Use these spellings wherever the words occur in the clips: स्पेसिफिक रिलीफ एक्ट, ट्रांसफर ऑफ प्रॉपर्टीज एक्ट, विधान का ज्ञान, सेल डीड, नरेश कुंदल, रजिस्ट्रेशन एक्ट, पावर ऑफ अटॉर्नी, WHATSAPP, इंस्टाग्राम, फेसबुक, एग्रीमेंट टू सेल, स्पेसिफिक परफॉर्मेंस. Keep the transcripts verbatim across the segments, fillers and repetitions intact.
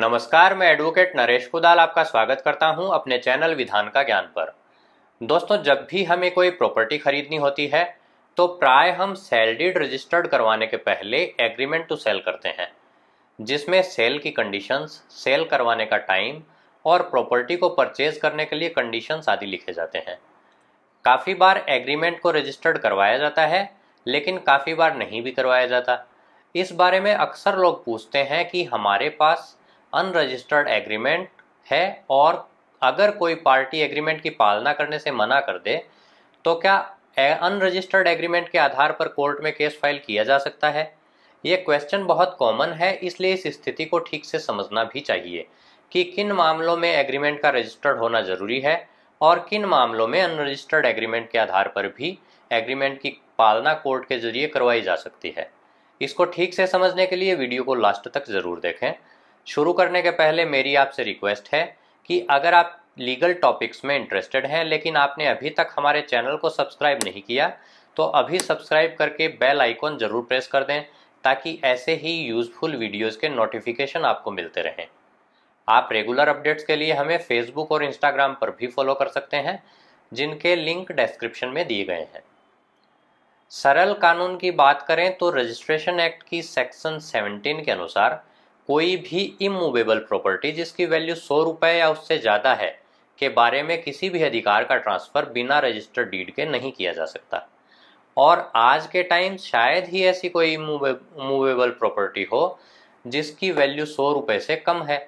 नमस्कार, मैं एडवोकेट नरेश कुंदल आपका स्वागत करता हूं अपने चैनल विधान का ज्ञान पर। दोस्तों, जब भी हमें कोई प्रॉपर्टी खरीदनी होती है तो प्राय हम सेल डीड रजिस्टर्ड करवाने के पहले एग्रीमेंट टू सेल करते हैं, जिसमें सेल की कंडीशंस, सेल करवाने का टाइम और प्रॉपर्टी को परचेज करने के लिए कंडीशंस आदि लिखे जाते हैं। काफ़ी बार एग्रीमेंट को रजिस्टर्ड करवाया जाता है, लेकिन काफ़ी बार नहीं भी करवाया जाता। इस बारे में अक्सर लोग पूछते हैं कि हमारे पास अनरजिस्टर्ड एग्रीमेंट है और अगर कोई पार्टी एग्रीमेंट की पालना करने से मना कर दे तो क्या अनरजिस्टर्ड एग्रीमेंट के आधार पर कोर्ट में केस फाइल किया जा सकता है? ये क्वेश्चन बहुत कॉमन है, इसलिए इस स्थिति को ठीक से समझना भी चाहिए कि किन मामलों में एग्रीमेंट का रजिस्टर्ड होना ज़रूरी है और किन मामलों में अनरजिस्टर्ड एग्रीमेंट के आधार पर भी एग्रीमेंट की पालना कोर्ट के जरिए करवाई जा सकती है। इसको ठीक से समझने के लिए वीडियो को लास्ट तक ज़रूर देखें। शुरू करने के पहले मेरी आपसे रिक्वेस्ट है कि अगर आप लीगल टॉपिक्स में इंटरेस्टेड हैं लेकिन आपने अभी तक हमारे चैनल को सब्सक्राइब नहीं किया तो अभी सब्सक्राइब करके बेल आइकॉन ज़रूर प्रेस कर दें ताकि ऐसे ही यूज़फुल वीडियोस के नोटिफिकेशन आपको मिलते रहें। आप रेगुलर अपडेट्स के लिए हमें फेसबुक और इंस्टाग्राम पर भी फॉलो कर सकते हैं, जिनके लिंक डिस्क्रिप्शन में दिए गए हैं। सरल कानून की बात करें तो रजिस्ट्रेशन एक्ट की सेक्शन सेवनटीन के अनुसार कोई भी इमूवेबल प्रॉपर्टी जिसकी वैल्यू सौ रुपये या उससे ज़्यादा है के बारे में किसी भी अधिकार का ट्रांसफ़र बिना रजिस्टर्ड डीड के नहीं किया जा सकता। और आज के टाइम शायद ही ऐसी कोई इमूवेबल प्रॉपर्टी हो जिसकी वैल्यू सौ रुपये से कम है।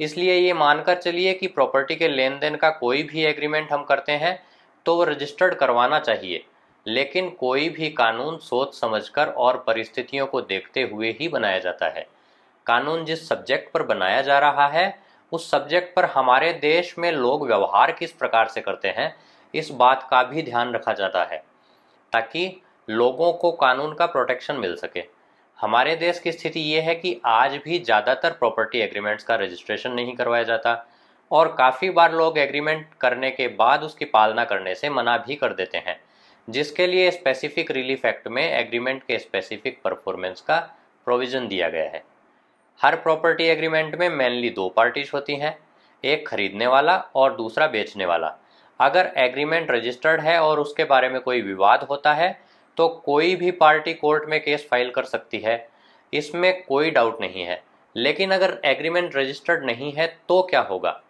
इसलिए ये मानकर चलिए कि प्रॉपर्टी के लेन देन का कोई भी एग्रीमेंट हम करते हैं तो वो रजिस्टर्ड करवाना चाहिए, लेकिन कोई भी कानून सोच समझकर और परिस्थितियों को देखते हुए ही बनाया जाता है। कानून जिस सब्जेक्ट पर बनाया जा रहा है उस सब्जेक्ट पर हमारे देश में लोग व्यवहार किस प्रकार से करते हैं, इस बात का भी ध्यान रखा जाता है ताकि लोगों को कानून का प्रोटेक्शन मिल सके। हमारे देश की स्थिति ये है कि आज भी ज़्यादातर प्रॉपर्टी एग्रीमेंट्स का रजिस्ट्रेशन नहीं करवाया जाता और काफ़ी बार लोग एग्रीमेंट करने के बाद उसकी पालना करने से मना भी कर देते हैं, जिसके लिए स्पेसिफिक रिलीफ एक्ट में एग्रीमेंट के स्पेसिफिक परफॉर्मेंस का प्रोविज़न दिया गया है। हर प्रॉपर्टी एग्रीमेंट में मेनली दो पार्टीज होती हैं, एक खरीदने वाला और दूसरा बेचने वाला। अगर एग्रीमेंट रजिस्टर्ड है और उसके बारे में कोई विवाद होता है तो कोई भी पार्टी कोर्ट में केस फाइल कर सकती है, इसमें कोई डाउट नहीं है। लेकिन अगर एग्रीमेंट रजिस्टर्ड नहीं है तो क्या होगा?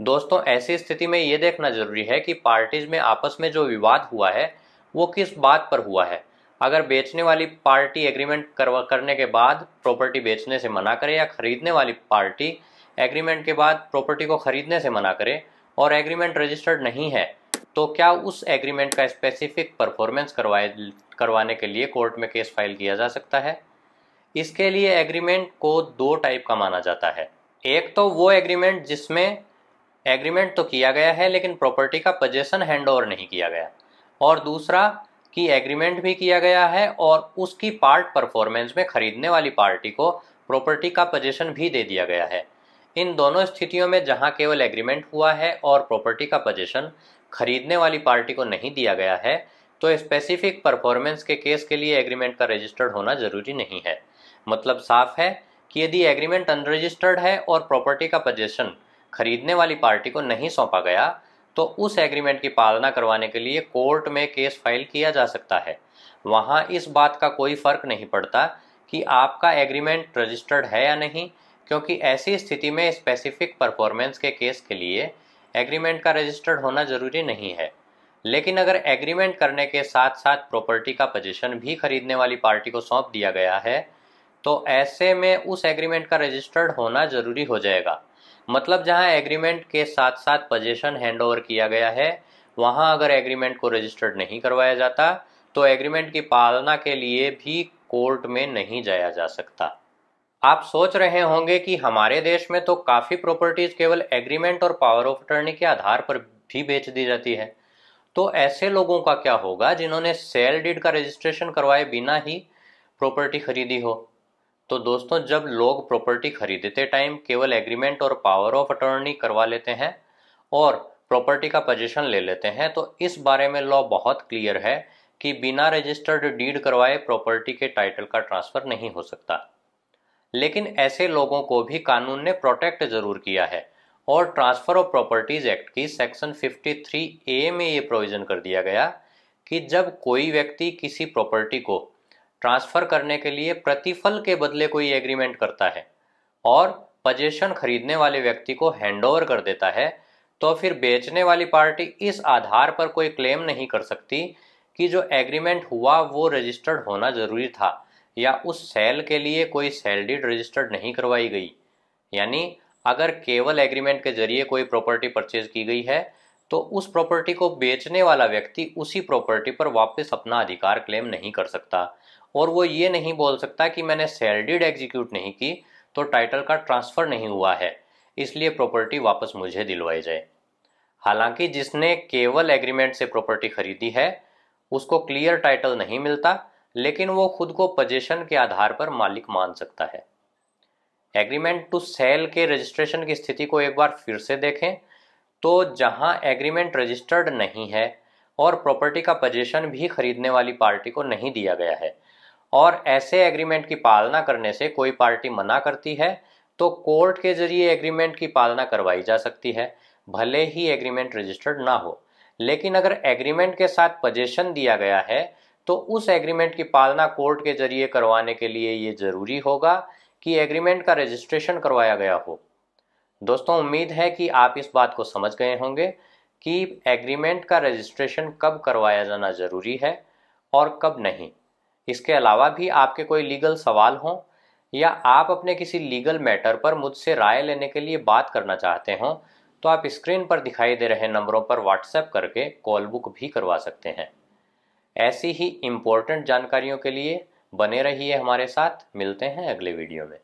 दोस्तों, ऐसी स्थिति में ये देखना जरूरी है कि पार्टीज में आपस में जो विवाद हुआ है वो किस बात पर हुआ है। अगर बेचने वाली पार्टी एग्रीमेंट करवा करने के बाद प्रॉपर्टी बेचने से मना करे या खरीदने वाली पार्टी एग्रीमेंट के बाद प्रॉपर्टी को खरीदने से मना करे और एग्रीमेंट रजिस्टर्ड नहीं है तो क्या उस एग्रीमेंट का स्पेसिफिक परफॉर्मेंस करवाए करवाने के लिए कोर्ट में केस फाइल किया जा सकता है? इसके लिए एग्रीमेंट को दो टाइप का माना जाता है। एक तो वो एग्रीमेंट जिसमें एग्रीमेंट तो किया गया है लेकिन प्रॉपर्टी का पजेशन हैंड ओवर नहीं किया गया, और दूसरा कि एग्रीमेंट भी किया गया है और उसकी पार्ट परफॉर्मेंस में खरीदने वाली पार्टी को प्रॉपर्टी का पोजीशन भी दे दिया गया है। इन दोनों स्थितियों में जहां केवल एग्रीमेंट हुआ है और प्रॉपर्टी का पोजीशन खरीदने वाली पार्टी को नहीं दिया गया है तो स्पेसिफिक परफॉर्मेंस के केस के लिए एग्रीमेंट का रजिस्टर्ड होना जरूरी नहीं है। मतलब साफ है कि यदि एग्रीमेंट अनरजिस्टर्ड है और प्रॉपर्टी का पोजीशन खरीदने वाली पार्टी को नहीं सौंपा गया तो उस एग्रीमेंट की पालना करवाने के लिए कोर्ट में केस फाइल किया जा सकता है। वहाँ इस बात का कोई फर्क नहीं पड़ता कि आपका एग्रीमेंट रजिस्टर्ड है या नहीं, क्योंकि ऐसी स्थिति में स्पेसिफिक परफॉर्मेंस के केस के लिए एग्रीमेंट का रजिस्टर्ड होना जरूरी नहीं है। लेकिन अगर एग्रीमेंट करने के साथ साथ प्रॉपर्टी का पोजीशन भी खरीदने वाली पार्टी को सौंप दिया गया है तो ऐसे में उस एग्रीमेंट का रजिस्टर्ड होना जरूरी हो जाएगा। मतलब जहां एग्रीमेंट के साथ साथ पोजीशन हैंडओवर किया गया है वहां अगर एग्रीमेंट को रजिस्टर्ड नहीं करवाया जाता तो एग्रीमेंट की पालना के लिए भी कोर्ट में नहीं जाया जा सकता। आप सोच रहे होंगे कि हमारे देश में तो काफ़ी प्रॉपर्टीज केवल एग्रीमेंट और पावर ऑफ अटर्नी के आधार पर भी बेच दी जाती है, तो ऐसे लोगों का क्या होगा जिन्होंने सेल डीड का रजिस्ट्रेशन करवाए बिना ही प्रॉपर्टी खरीदी हो? तो दोस्तों, जब लोग प्रॉपर्टी खरीदते टाइम केवल एग्रीमेंट और पावर ऑफ अटॉर्नी करवा लेते हैं और प्रॉपर्टी का पोजीशन ले लेते हैं तो इस बारे में लॉ बहुत क्लियर है कि बिना रजिस्टर्ड डीड करवाए प्रॉपर्टी के टाइटल का ट्रांसफ़र नहीं हो सकता। लेकिन ऐसे लोगों को भी कानून ने प्रोटेक्ट जरूर किया है और ट्रांसफर ऑफ प्रॉपर्टीज एक्ट की सेक्शन तिरेपन ए में ये प्रोविजन कर दिया गया कि जब कोई व्यक्ति किसी प्रॉपर्टी को ट्रांसफर करने के लिए प्रतिफल के बदले कोई एग्रीमेंट करता है और पजेशन खरीदने वाले व्यक्ति को हैंडओवर कर देता है, तो फिर बेचने वाली पार्टी इस आधार पर कोई क्लेम नहीं कर सकती कि जो एग्रीमेंट हुआ वो रजिस्टर्ड होना जरूरी था या उस सेल के लिए कोई सेल डीड रजिस्टर्ड नहीं करवाई गई। यानी अगर केवल एग्रीमेंट के जरिए कोई प्रॉपर्टी परचेज की गई है तो उस प्रॉपर्टी को बेचने वाला व्यक्ति उसी प्रॉपर्टी पर वापस अपना अधिकार क्लेम नहीं कर सकता और वो ये नहीं बोल सकता कि मैंने सेल डीड एग्जीक्यूट नहीं की तो टाइटल का ट्रांसफ़र नहीं हुआ है इसलिए प्रॉपर्टी वापस मुझे दिलवाई जाए। हालांकि जिसने केवल एग्रीमेंट से प्रॉपर्टी खरीदी है उसको क्लियर टाइटल नहीं मिलता, लेकिन वो खुद को पजेशन के आधार पर मालिक मान सकता है। एग्रीमेंट टू सेल के रजिस्ट्रेशन की स्थिति को एक बार फिर से देखें तो जहां एग्रीमेंट रजिस्टर्ड नहीं है और प्रॉपर्टी का पजेशन भी खरीदने वाली पार्टी को नहीं दिया गया है और ऐसे एग्रीमेंट की पालना करने से कोई पार्टी मना करती है तो कोर्ट के जरिए एग्रीमेंट की पालना करवाई जा सकती है, भले ही एग्रीमेंट रजिस्टर्ड ना हो। लेकिन अगर एग्रीमेंट के साथ पजेशन दिया गया है तो उस एग्रीमेंट की पालना कोर्ट के जरिए करवाने के लिए ये जरूरी होगा कि एग्रीमेंट का रजिस्ट्रेशन करवाया गया हो। दोस्तों, उम्मीद है कि आप इस बात को समझ गए होंगे कि एग्रीमेंट का रजिस्ट्रेशन कब करवाया जाना जरूरी है और कब नहीं। इसके अलावा भी आपके कोई लीगल सवाल हों या आप अपने किसी लीगल मैटर पर मुझसे राय लेने के लिए बात करना चाहते हों तो आप स्क्रीन पर दिखाई दे रहे नंबरों पर व्हाट्सएप करके कॉल बुक भी करवा सकते हैं। ऐसी ही इम्पोर्टेंट जानकारियों के लिए बने रहिए हमारे साथ। मिलते हैं अगले वीडियो में।